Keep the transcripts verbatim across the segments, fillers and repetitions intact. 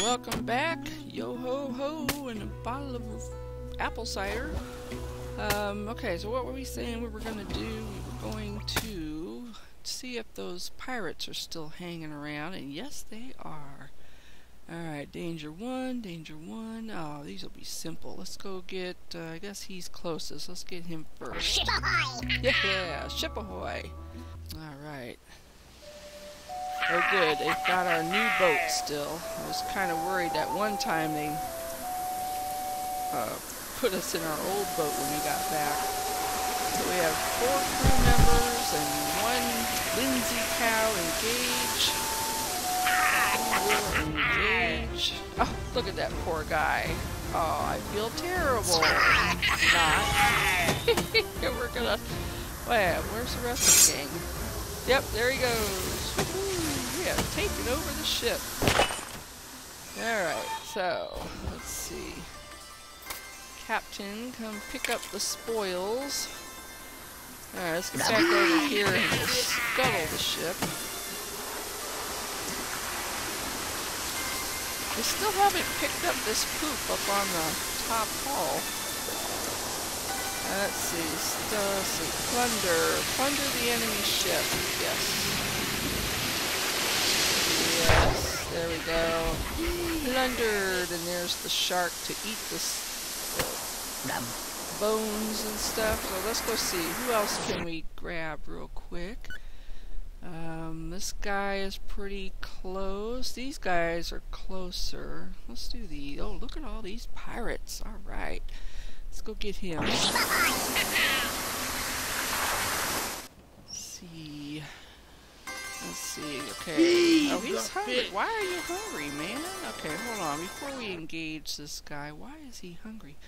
Welcome back, yo ho ho, and a bottle of apple cider. Um, okay, so what were we saying we were going to do? We were going to see if those pirates are still hanging around, and yes, they are. Alright, danger one, danger one. Oh, these will be simple. Let's go get, uh, I guess he's closest. Let's get him first. Ship ahoy! Yeah, ship ahoy! Alright. Oh good, they've got our new boat still. I was kind of worried that one time they uh, put us in our old boat when we got back. So we have four crew members and one Lindsay cow engaged. Engage. Oh, look at that poor guy. Oh, I feel terrible. Not. We're gonna. Wait, where's the rest of the gang? Yep, there he goes. Woo-hoo. We have taken over the ship. Alright, so, let's see. Captain, come pick up the spoils. Alright, let's get back over here and just scuttle the ship. We still haven't picked up this poop up on the top hull. Let's see, still see, plunder, plunder the enemy ship, yes. Yes, there we go. Plundered, and there's the shark to eat this, the bones and stuff. So let's go see, who else can we grab real quick? Um, this guy is pretty close. These guys are closer. Let's do the. Oh, look at all these pirates. Alright. Let's go get him. Let's see. Let's see. Okay. Oh, he's hungry. Why are you hungry, man? Okay, hold on. Before we engage this guy, why is he hungry?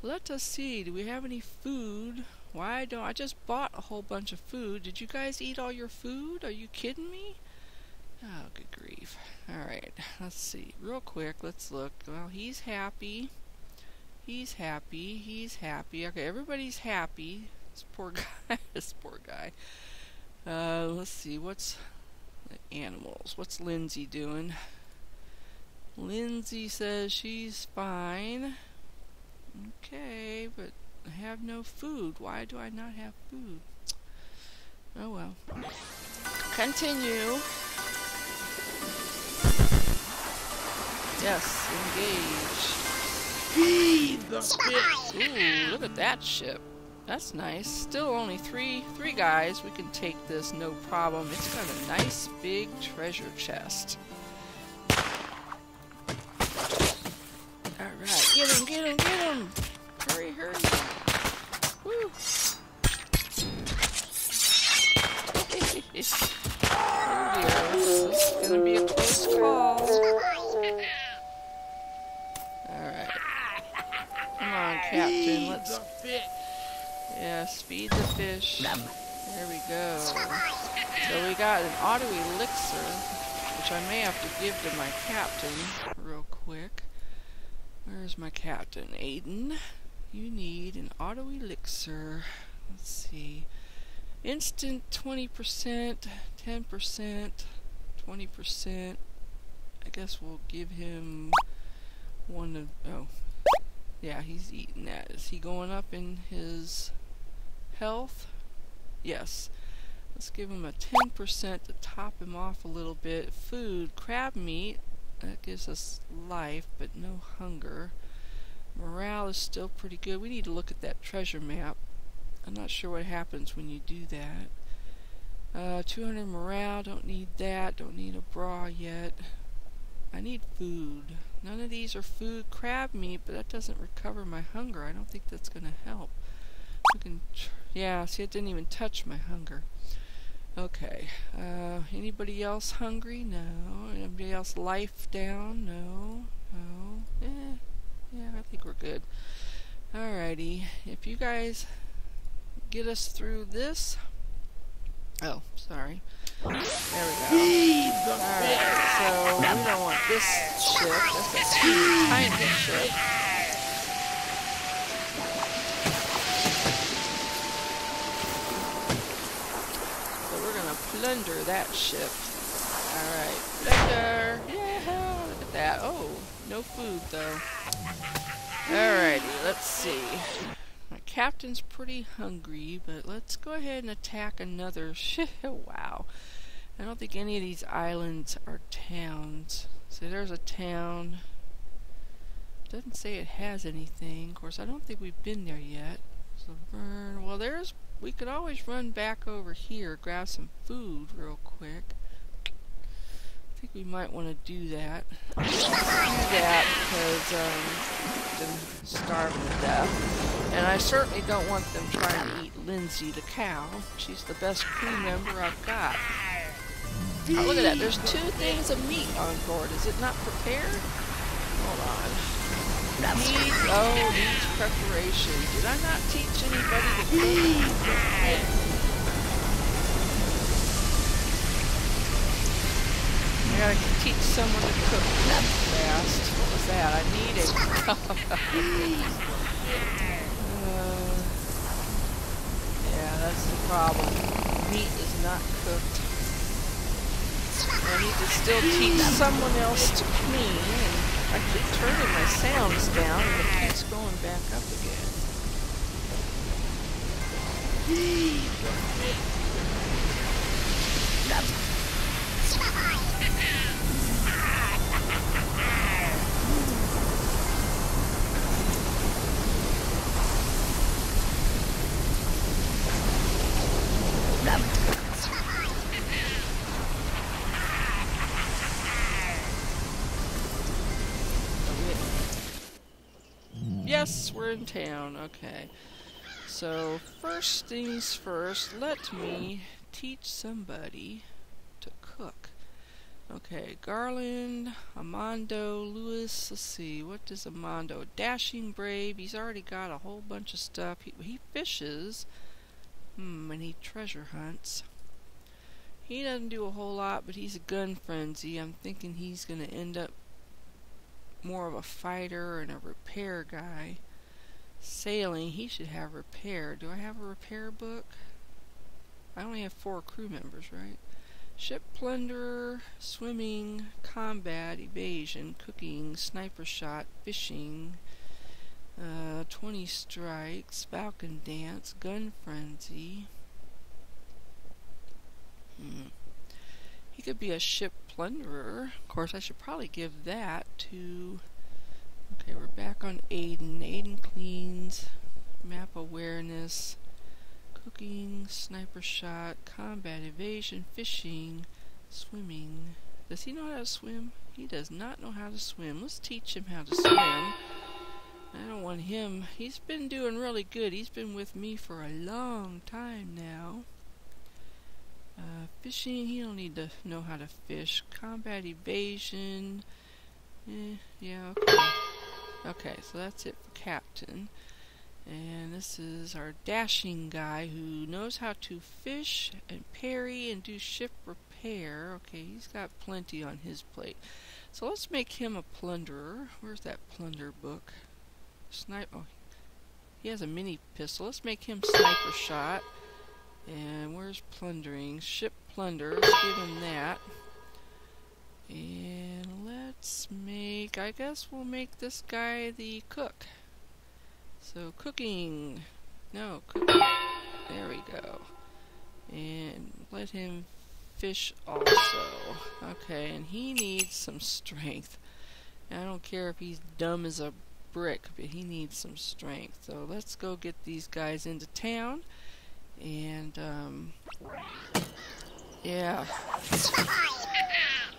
Let us see. Do we have any food? Why don't I just bought a whole bunch of food? Did you guys eat all your food? Are you kidding me? Oh, good grief. Alright, let's see. Real quick, let's look. Well, he's happy. He's happy. He's happy. Okay, everybody's happy. This poor guy. This poor guy. Uh, let's see. What's the animals? What's Lindsay doing? Lindsay says she's fine. Okay, but I have no food. Why do I not have food? Oh well. Continue. Yes, engage. Feed the ship. Ooh, look at that ship. That's nice. Still only three three guys. We can take this no problem. It's got a nice big treasure chest. Alright, get him, get him, get him! Hurry, hurry! Woo! Oh dear, this is gonna be a close call. Alright. Come on, Captain, let's... Yes, feed the fish. There we go. So we got an auto elixir, which I may have to give to my captain real quick. Where's my captain? Aiden, you need an auto elixir. Let's see. Instant twenty percent, ten percent, twenty percent. I guess we'll give him one of... Oh. Yeah, he's eating that. Is he going up in his health? Yes. Let's give him a ten percent to top him off a little bit. Food, crab meat. That gives us life, but no hunger. Morale is still pretty good. We need to look at that treasure map. I'm not sure what happens when you do that. Uh, two hundred morale, don't need that. Don't need a bra yet. I need food. None of these are food. Crab meat, but that doesn't recover my hunger. I don't think that's going to help. We can tr yeah, see, it didn't even touch my hunger. Okay, uh, anybody else hungry? No. Anybody else life down? No. No. Eh. Yeah, I think we're good. Alrighty. If you guys get us through this... Oh, sorry. There we go. Alright, so we don't want this ship. That's a tiny ship. Plunder that ship. Alright, plunder! Yeah, look at at. Oh, no food though. Alrighty, let's see. My captain's pretty hungry, but let's go ahead and attack another. Wow. I don't think any of these islands are towns. So there's a town. Doesn't say it has anything. Of course, I don't think we've been there yet. So burn. Well, there's. We could always run back over here, grab some food real quick. I think we might want to do that. I'll do that because um, I'm starving to death, and I certainly don't want them trying to eat Lindsay the cow. She's the best crew member I've got. Oh, look at that! There's two things of meat on board. Is it not prepared? Hold on. Needs, oh, needs preparation. Did I not teach anybody to cook? Hey. I gotta teach someone to cook that fast. What was that? I need it. uh, yeah, that's the problem. Meat is not cooked. I need to still teach someone else to clean, and I keep turning my sounds down and it keeps going back up again. Yes, we're in town. Okay. So, first things first, let me teach somebody to cook. Okay, Garland, Amando, Lewis, let's see, what does Amando? Dashing brave, he's already got a whole bunch of stuff. He, he fishes, hmm, and he treasure hunts. He doesn't do a whole lot, but he's a gun frenzy. I'm thinking he's going to end up more of a fighter and a repair guy. Sailing, he should have repair. Do I have a repair book? I only have four crew members, right? Ship plunderer, swimming, combat, evasion, cooking, sniper shot, fishing, uh, twenty strikes, falcon dance, gun frenzy. Hmm. He could be a ship plunderer. Of course, I should probably give that to... Okay, we're back on Aiden. Aiden cleans, map awareness, cooking, sniper shot, combat, evasion, fishing, swimming. Does he know how to swim? He does not know how to swim. Let's teach him how to swim. I don't want him. He's been doing really good. He's been with me for a long time now. Uh, fishing, he don't need to know how to fish. Combat, evasion, eh, yeah, okay. Okay, so that's it for Captain. And this is our dashing guy who knows how to fish and parry and do ship repair. Okay, he's got plenty on his plate. So let's make him a plunderer. Where's that plunder book? Snipe, oh, he has a mini pistol. Let's make him sniper shot. And where's plundering? Ship plunder. Let's give him that. And let's make... I guess we'll make this guy the cook. So cooking. No, cooking. There we go. And let him fish also. Okay, and he needs some strength. And I don't care if he's dumb as a brick, but he needs some strength. So let's go get these guys into town. And, um, yeah,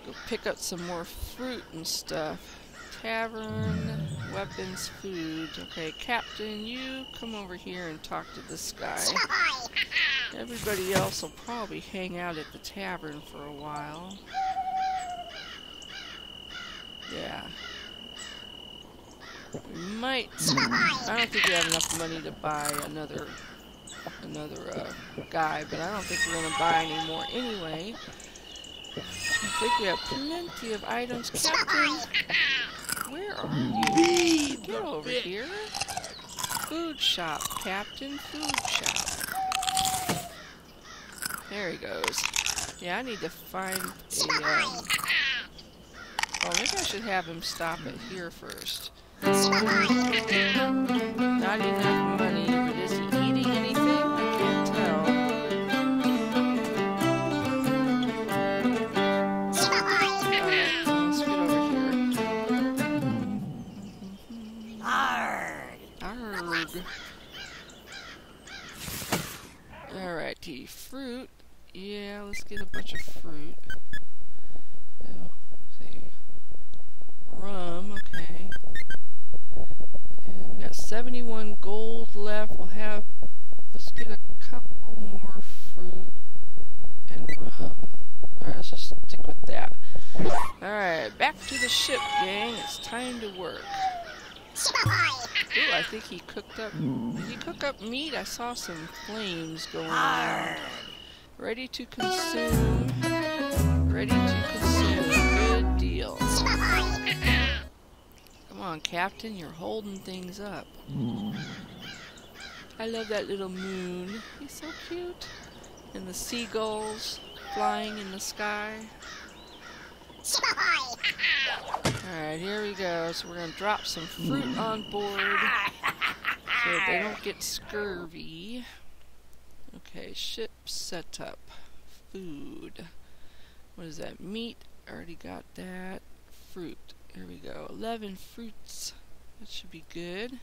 go pick up some more fruit and stuff. Tavern, weapons, food. Okay, Captain, you come over here and talk to this guy. Everybody else will probably hang out at the tavern for a while. Yeah. We might, I don't think we have enough money to buy another... another uh, guy, but I don't think we're going to buy any more anyway. I think we have plenty of items. Captain, where are you? Get over here. Food shop, Captain. Food shop. There he goes. Yeah, I need to find a um, Well, maybe I should have him stop it here first. Not enough money, but is he eating anything? I can't tell. Alright, let's get over here. Arrgh! Arrgh! Alrighty, fruit. Yeah, let's get a bunch of fruit. Oh, let's see. Rum, okay. And we got seventy-one gold left. We'll have, let's get a couple more fruit and rum. Alright, let's just stick with that. Alright, back to the ship, gang. It's time to work. Ooh, I think he cooked up. Did he cook up meat? I saw some flames going around. Ready to consume. Ready to consume. Good deal. Come on, Captain. You're holding things up. I love that little moon. He's so cute. And the seagulls flying in the sky. Alright, here we go. So we're going to drop some fruit on board so they don't get scurvy. Okay, ship setup. Food. What is that? Meat. Already got that. Fruit. Here we go. eleven fruits. That should be good.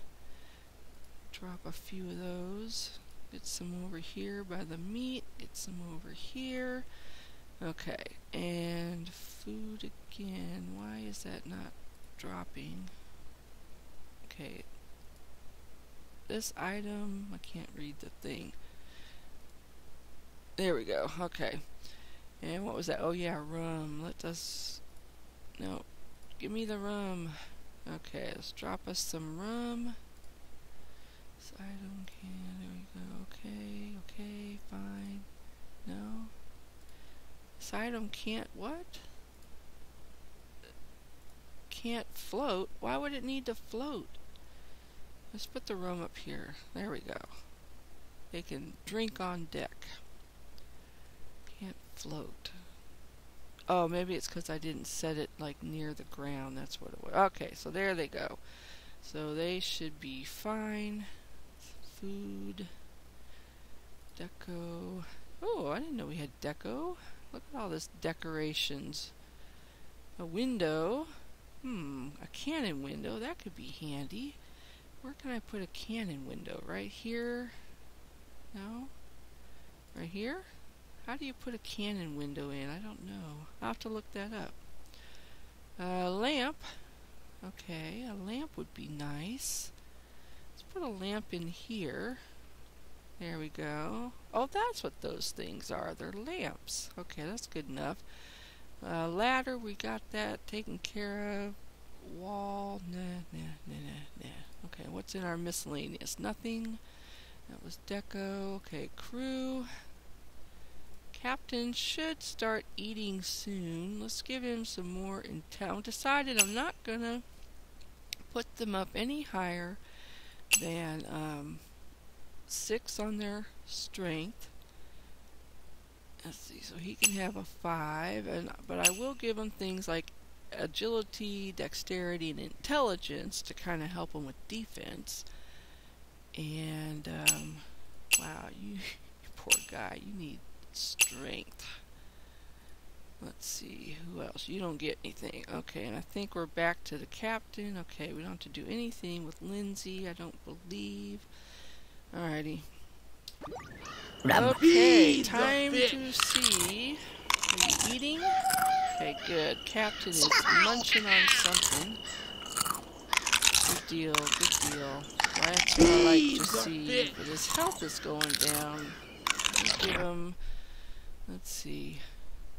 Drop a few of those. Get some over here by the meat. Get some over here. Okay, and food again. Why is that not dropping? Okay. This item, I can't read the thing. There we go. Okay. And what was that? Oh yeah, rum. Let us... No. Give me the rum. Okay, let's drop us some rum. This item can... There we go. Okay, okay, fine. No. This item can't what? Can't float? Why would it need to float? Let's put the rum up here. There we go. They can drink on deck. Can't float. Oh, maybe it's because I didn't set it like near the ground. That's what it was. Okay, so there they go. So they should be fine. Food. Deco. Oh, I didn't know we had deco. Look at all this decorations. A window. Hmm, a cannon window. That could be handy. Where can I put a cannon window? Right here? No? Right here? How do you put a cannon window in? I don't know. I'll have to look that up. A lamp. Okay, a lamp would be nice. Let's put a lamp in here. There we go. Oh, that's what those things are. They're lamps. Okay, that's good enough. Uh, ladder, we got that taken care of. Wall, nah, nah, nah, nah, nah. Okay, what's in our miscellaneous? Nothing. That was deco. Okay, crew. Captain should start eating soon. Let's give him some more intel. I decided I'm not going to put them up any higher than... Um, six on their strength. Let's see, so he can have a five, and but I will give him things like agility, dexterity, and intelligence to kind of help him with defense. And um, wow, you, you poor guy, you need strength. Let's see, who else? You don't get anything. Okay, and I think we're back to the captain. Okay, we don't have to do anything with Lindsay, I don't believe. Alrighty. Okay, time to see. Are you eating? Okay, good. Captain is munching on something. Good deal, good deal. That's what I like to see. But his health is going down. Let's give him. Let's see.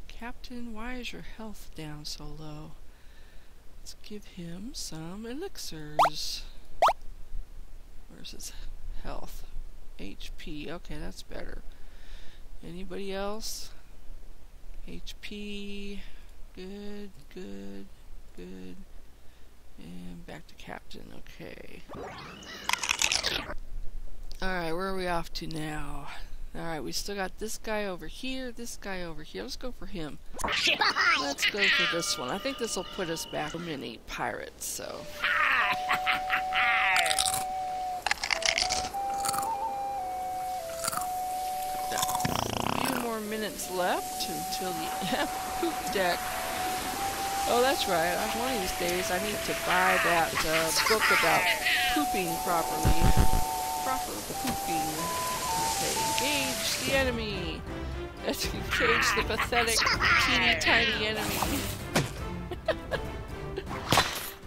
Captain, why is your health down so low? Let's give him some elixirs. Where's his health? H P. Okay, that's better. Anybody else? H P. Good, good, good. And back to Captain. Okay. Alright, where are we off to now? Alright, we still got this guy over here, this guy over here. Let's go for him. Let's go for this one. I think this will put us back from any pirates, so. A few more minutes left until the poop deck. Oh, that's right. On one of these days, I need to buy that uh, book about pooping properly. Proper pooping. Okay, engage the enemy. Let's engage the pathetic, teeny tiny enemy.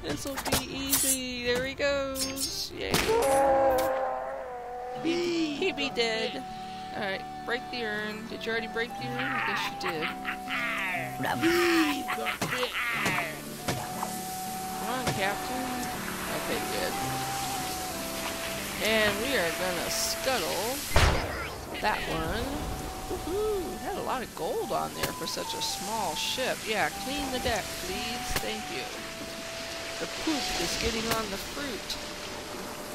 This will be easy. There he goes. Yay! He'd be dead. All right, break the urn. Did you already break the urn? I guess you did. Come on, Captain. Okay, good. And we are gonna scuttle that one. Woohoo! Had a lot of gold on there for such a small ship. Yeah, clean the deck, please. Thank you. The poop is getting on the fruit.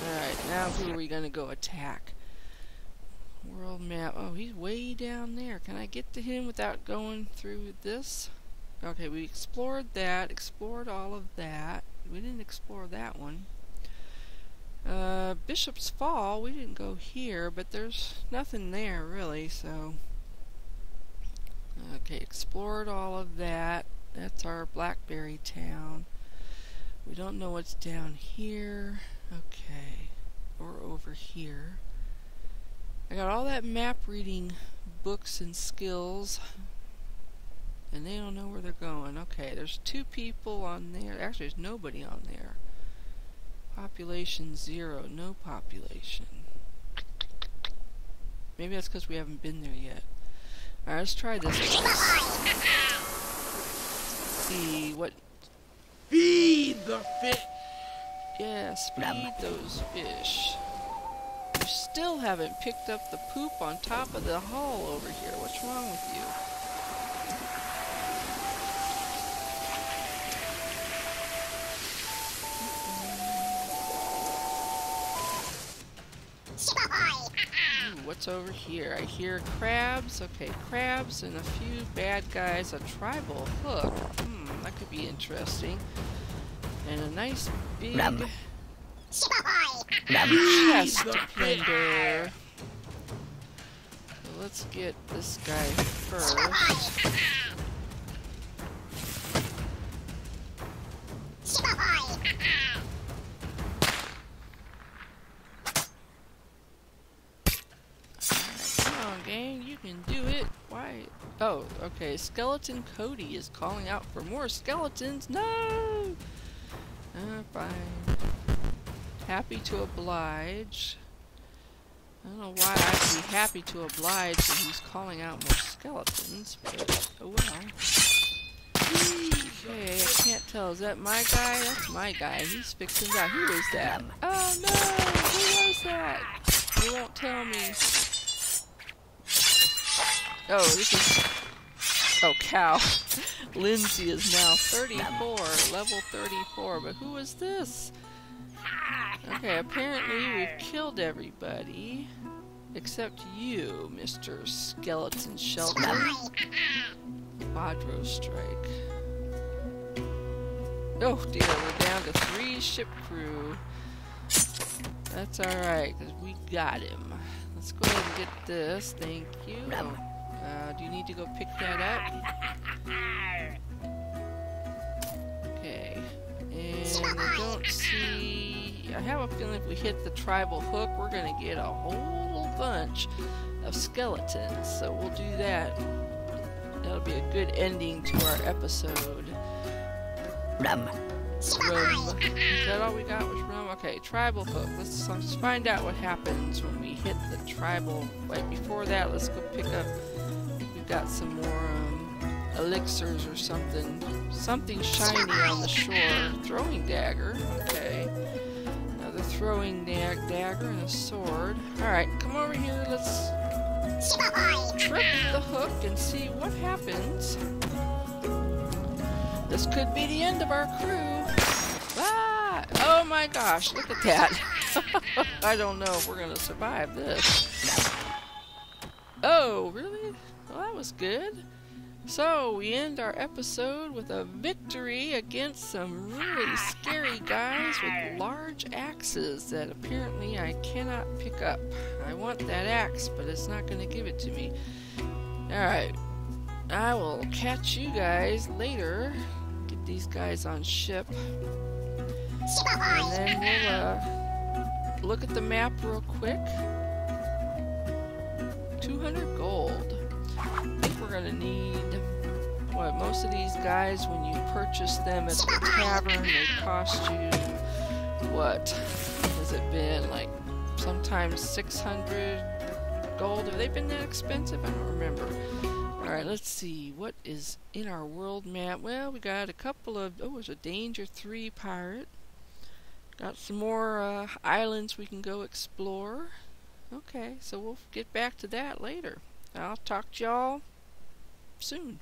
Alright, now who are we gonna go attack? World map. Oh, he's way down there. Can I get to him without going through this? Okay, we explored that, explored all of that. We didn't explore that one. Uh, Bishop's Fall, we didn't go here, but there's nothing there really, so. Okay, explored all of that. That's our Blackberry Town. We don't know what's down here. Okay, or over here. I got all that map reading books and skills, and they don't know where they're going. Okay, there's two people on there. Actually, there's nobody on there. Population zero, no population. Maybe that's because we haven't been there yet. Alright, let's try this. See what. Feed the fish! Yes, feed those fish. You still haven't picked up the poop on top of the hull over here. What's wrong with you? Ooh, what's over here? I hear crabs. Okay, crabs and a few bad guys. A tribal hook. Hmm, that could be interesting. And a nice big... Rum. Chest plunder. So let's get this guy first. Come on, gang, you can do it. Why? Oh, okay. Skeleton Cody is calling out for more skeletons. No. Uh, fine. Happy to oblige. I don't know why I'd be happy to oblige when he's calling out more skeletons, but oh well. Okay, I can't tell. Is that my guy? That's my guy. He's fixing that. Who is that? Oh no! Who was that? You won't tell me. Oh, this is... Oh, cow. Lindsay is now thirty-four. Level thirty-four. But who is this? Okay, apparently we've killed everybody, except you, Mister Skeleton Shelton. Quadro Strike. Oh dear, we're down to three ship crew. That's alright, because we got him. Let's go ahead and get this, thank you. Uh, do you need to go pick that up? Okay, and I don't see... I have a feeling if we hit the tribal hook, we're going to get a whole bunch of skeletons, so we'll do that. That'll be a good ending to our episode. Rum. Rum. Is that all we got was rum? Okay, tribal hook. Let's, let's find out what happens when we hit the tribal. Right before that, let's go pick up... We've got some more um, elixirs or something. Something shiny on the shore. Throwing dagger. Okay. Throwing dag dagger and a sword. Alright, come over here. Let's trip the hook and see what happens. This could be the end of our crew. Ah! Oh my gosh, look at that. I don't know if we're going to survive this. Oh, really? Well, that was good. So, we end our episode with a victory against some really scary guys with large axes that apparently I cannot pick up. I want that axe, but it's not going to give it to me. Alright, I will catch you guys later. Get these guys on ship. And then we'll uh, look at the map real quick. two hundred gold. I think we're gonna need, what, most of these guys, when you purchase them at the tavern, they cost you, what, has it been, like, sometimes six hundred gold? Have they been that expensive? I don't remember. Alright, let's see, what is in our world map? Well, we got a couple of, oh, there's a Danger three pirate. Got some more uh, islands we can go explore. Okay, so we'll get back to that later. I'll talk to y'all soon.